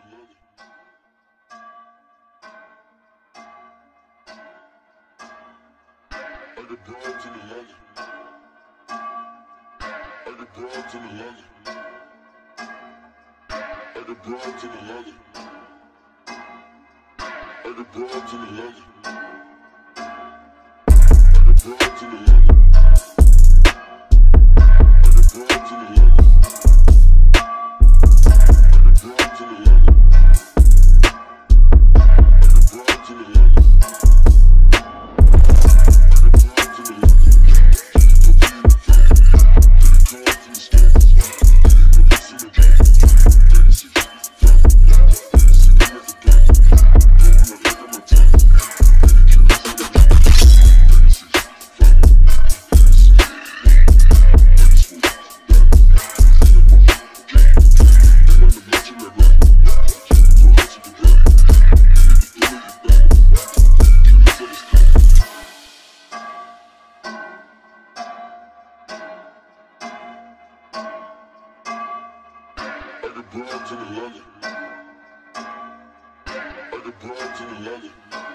I the broad to the left.